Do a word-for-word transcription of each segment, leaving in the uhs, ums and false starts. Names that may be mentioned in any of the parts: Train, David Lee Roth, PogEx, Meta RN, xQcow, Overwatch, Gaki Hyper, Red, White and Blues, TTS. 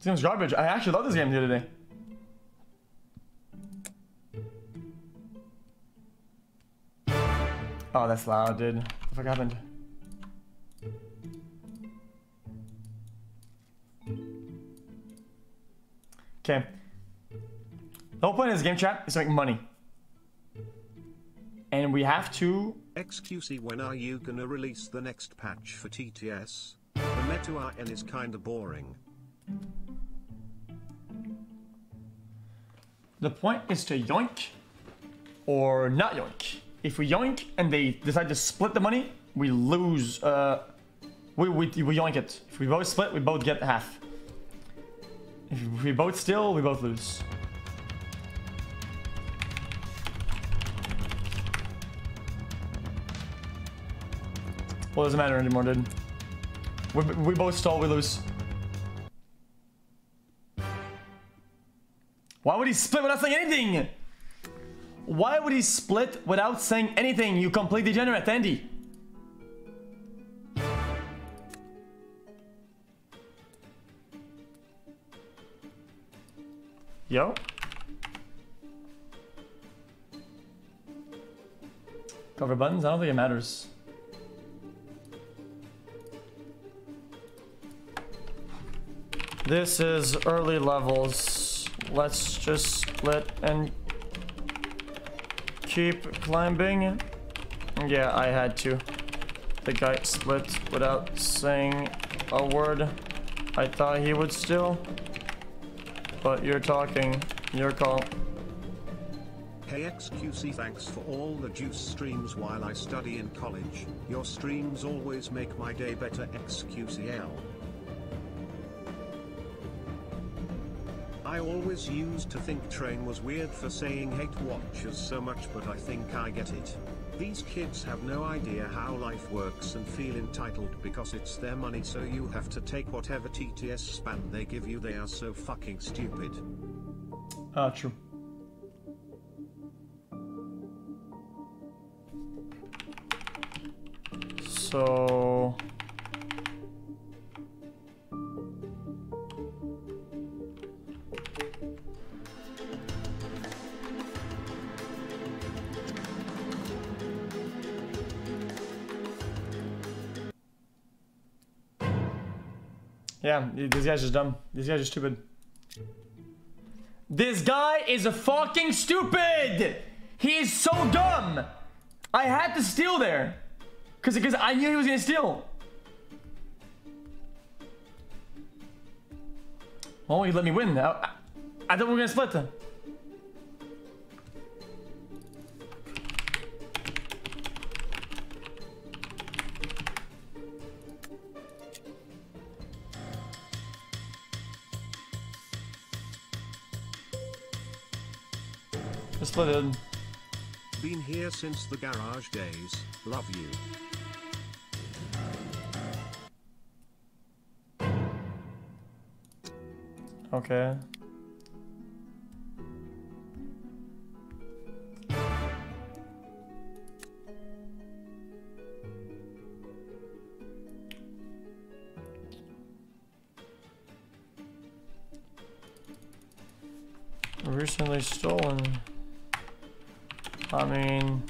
This game's garbage. I actually love this game the other day. Oh, that's loud, dude. What the fuck happened? Okay. The whole point of this game, chat, is to make money. And we have to... X Q C, when are you gonna release the next patch for T T S? The Meta R N is kinda boring. The point is to yoink or not yoink. If we yoink and they decide to split the money, we lose. Uh, we, we, we yoink it. If we both split, we both get half. If we both steal, we both lose. Well, it doesn't matter anymore, dude. We, we both stall, we lose. Why would he split without saying anything? Why would he split without saying anything, you complete degenerate, Andy? Yo. Cover buttons? I don't think it matters. This is early levels. Let's just split and keep climbing. Yeah, I had to. The guy split without saying a word. I thought he would steal. But you're talking. Your call. Hey X Q C, thanks for all the juice streams while I study in college. Your streams always make my day better, X Q C L. I always used to think Train was weird for saying hate watchers so much, but I think I get it. These kids have no idea how life works and feel entitled because it's their money, so you have to take whatever T T S spam they give you. They are so fucking stupid. Ah, uh, true. So... yeah, this guy's just dumb. This guy's just stupid. This guy is a fucking stupid! He is so dumb! I had to steal there. Cause, cause I knew he was gonna steal. Why won't you let me win? I, I, I thought we were gonna split them. Split in. Been here since the garage days. Love you. Okay. Recently stolen. I mean,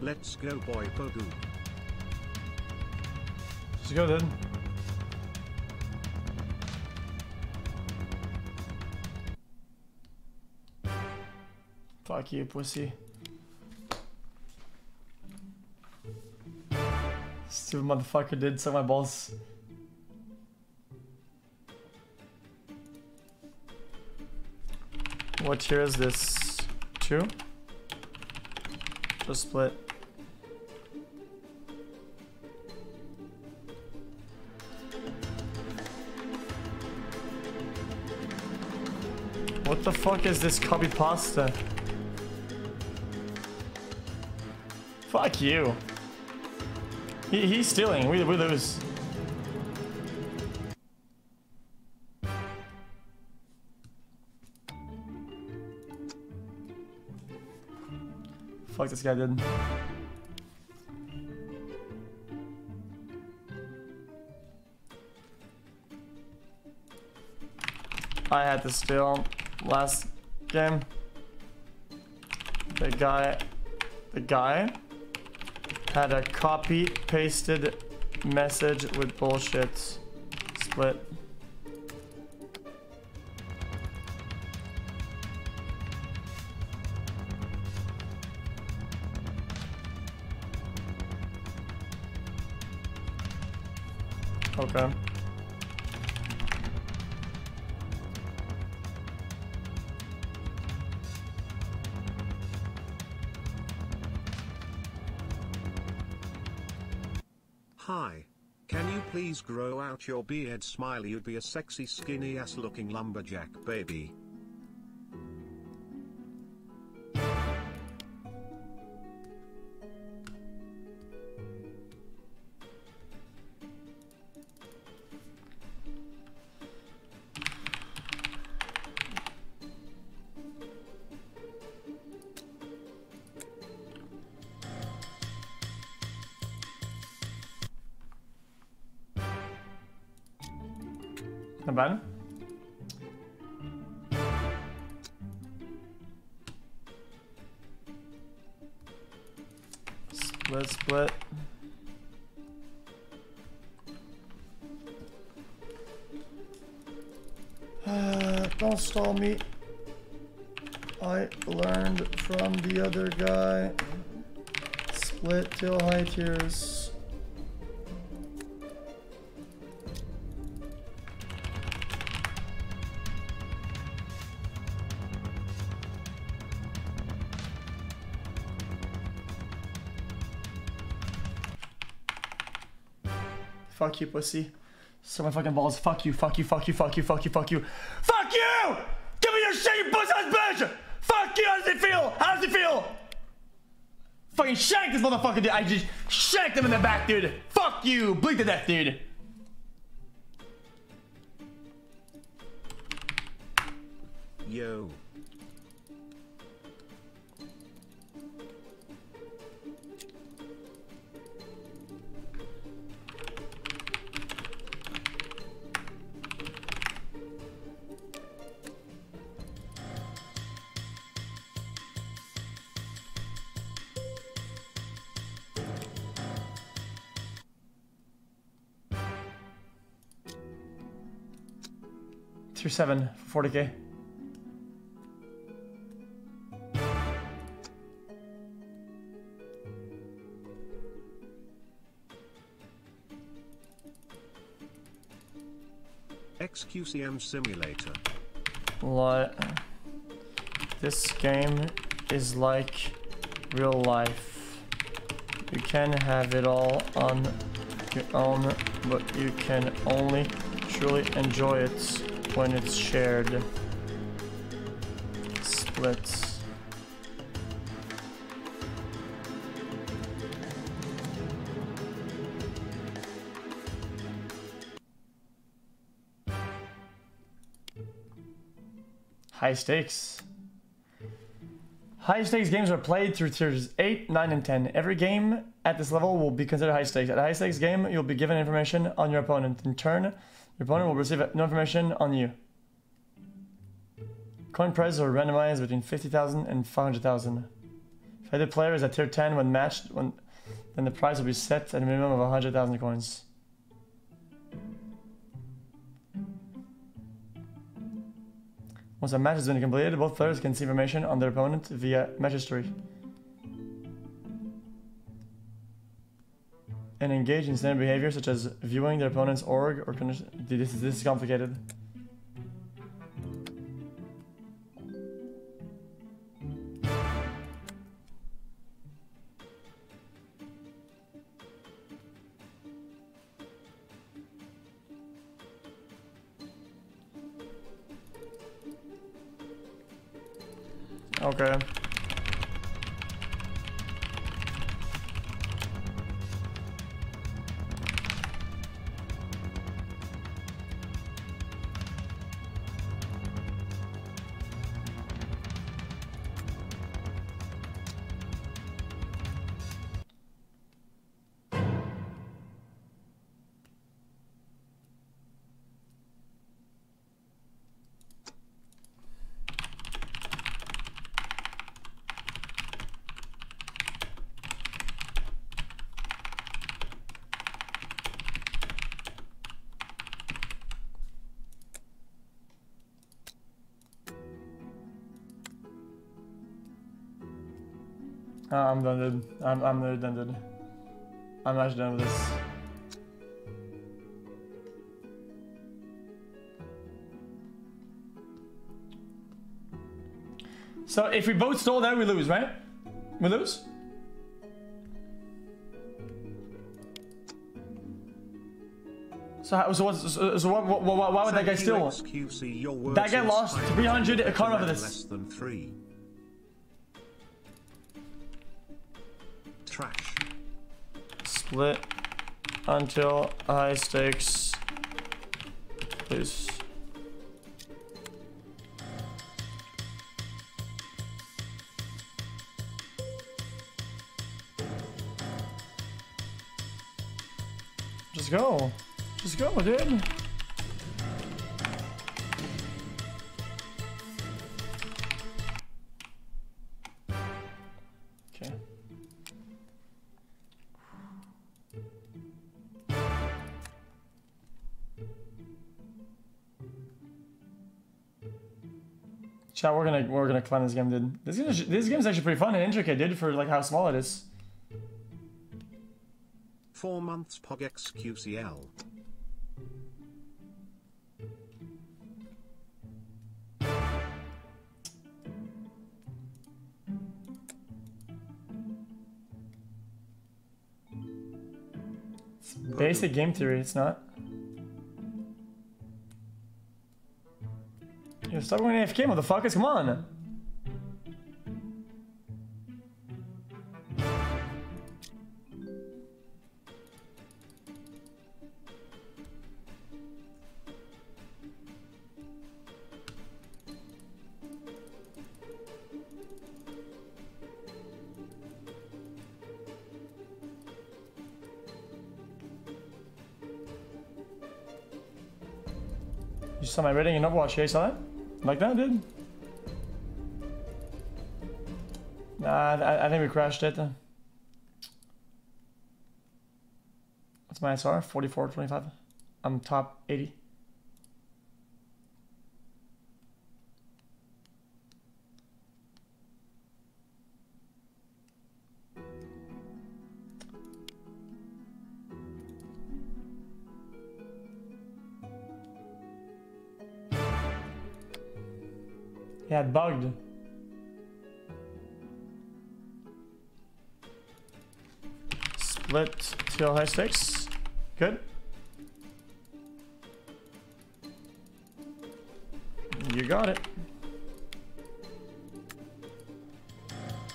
let's go, boy, Pogu. Let's go, then. Fuck you, pussy. Stupid motherfucker did suck my balls. What tier is this? Two? Just split. What the fuck is this copy pasta? Fuck you. He, he's stealing. We, we lose. Fuck this guy did. I had to steal last game. The guy, the guy had a copy pasted message with bullshit. Split. Okay. Hi, can you please grow out your beard? Smiley, you'd be a sexy skinny ass looking lumberjack baby. Not bad. Split, split. Uh, don't stall me. I learned from the other guy. Split till high tiers. Fuck you, pussy. So my fucking balls. Fuck you, fuck you, fuck you, fuck you, fuck you, fuck you. Fuck you! Give me your shit, you pussy ass bitch! Fuck you! How does it feel? How does it feel? Fucking shank this motherfucker, dude. I just shanked him in the back, dude. Fuck you! Bleed to death, dude. Yo. Seven for forty K. X Q C M simulator. Like, this game is like real life. You can have it all on your own, but you can only truly enjoy it when it's shared. Splits. High stakes. High stakes games are played through tiers eight, nine, and ten. Every game at this level will be considered high stakes. At a high stakes game, you'll be given information on your opponent. In turn, your opponent will receive no information on you. Coin prizes are randomized between fifty thousand and five hundred thousand. If either player is at tier ten when matched, when, then the prize will be set at a minimum of one hundred thousand coins. Once a match has been completed, both players can see information on their opponent via match history and engage in standard behavior such as viewing their opponent's org or condition. Dude, this is this is complicated. Okay. Uh, I'm done, dude. I'm, I'm really done, dude. I'm actually done with this. So if we both stall there, we lose, right? We lose? So, so, what's, so, so what, what, what, why would that guy steal? That guy lost three hundred karma for this. Less than three. Trash. Split until high stakes, please. Just go. Just go, dude. Chat, we're gonna we're gonna climb this game, dude. This game this game's actually pretty fun and intricate, dude, for like how small it is. Four months PogEx Q C L. It's basic game theory, it's not. Stop going A F K, motherfuckers, come on! You saw my rating in Overwatch, yeah, you saw that? Like that, dude? Nah, I, I think we crashed it. What's my S R? forty-four twenty-five. I'm top eighty. Yeah, it bugged. Split till high stakes. Good. You got it.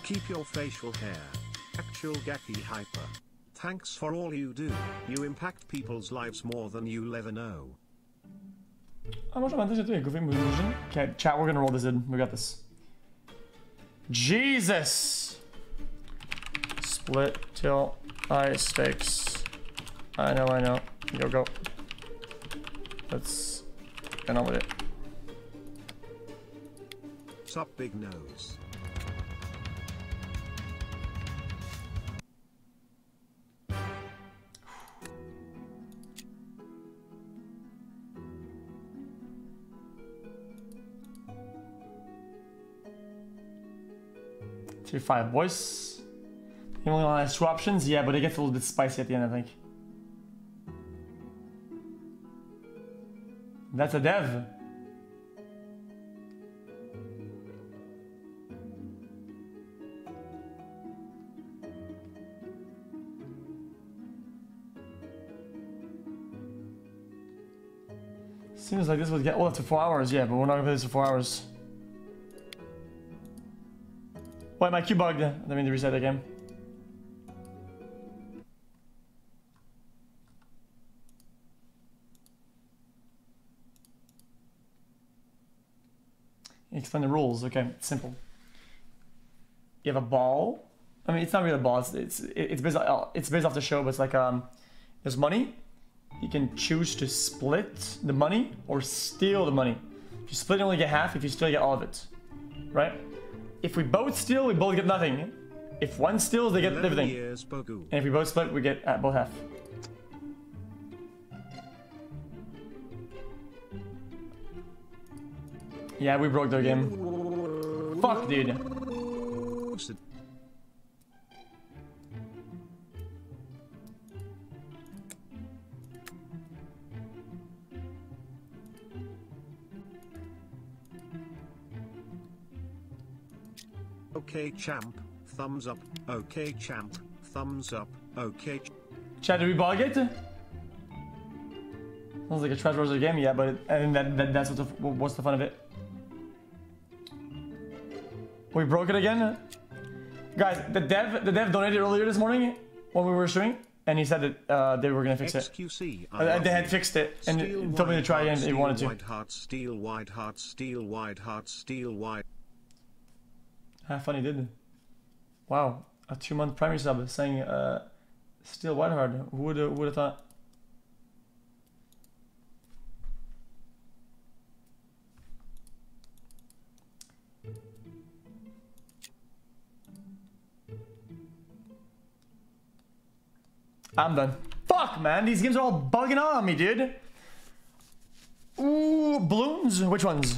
Keep your facial hair. Actual Gaki Hyper. Thanks for all you do. You impact people's lives more than you'll ever know. Okay, chat, we're gonna roll this in. We got this. Jesus! Split till high stakes. I know, I know. Yo, go. Let's get on with it. Sup, big nose. Tier five voice. You only want two options? Yeah, but it gets a little bit spicy at the end, I think. That's a dev. Seems like this would get all up to four hours, yeah, but we're not gonna play this for four hours. Why my queue bugged? I mean to reset again. Explain the rules. Okay, simple. You have a ball. I mean, it's not really a ball. It's it's it's based off, it's based off the show, but it's like um, there's money. You can choose to split the money or steal the money. If you split, you only get half. If you steal, you get all of it, right? If we both steal, we both get nothing. If one steals, they get everything. And if we both split, we get uh, both half. Yeah, we broke their game. Fuck, dude. Okay, champ. Thumbs up. Okay, champ. Thumbs up. Okay. Chat, did we bug it? Sounds like a trash roster game, yeah, but it, I think that, that that's what's the, what's the fun of it. We broke it again, guys. The dev, the dev donated earlier this morning when we were streaming, and he said that uh, they were gonna fix it. X Q C, uh, they had fixed it, and it told me to try again. He wanted to. Wide heart, steel, wide heart, steel, wide heart, steel, wide. How funny, did. Wow, a two-month primary sub saying uh, "steel wide heart." Who would would have thought? I'm done. Fuck, man. These games are all bugging on me, dude. Ooh, balloons? Which ones?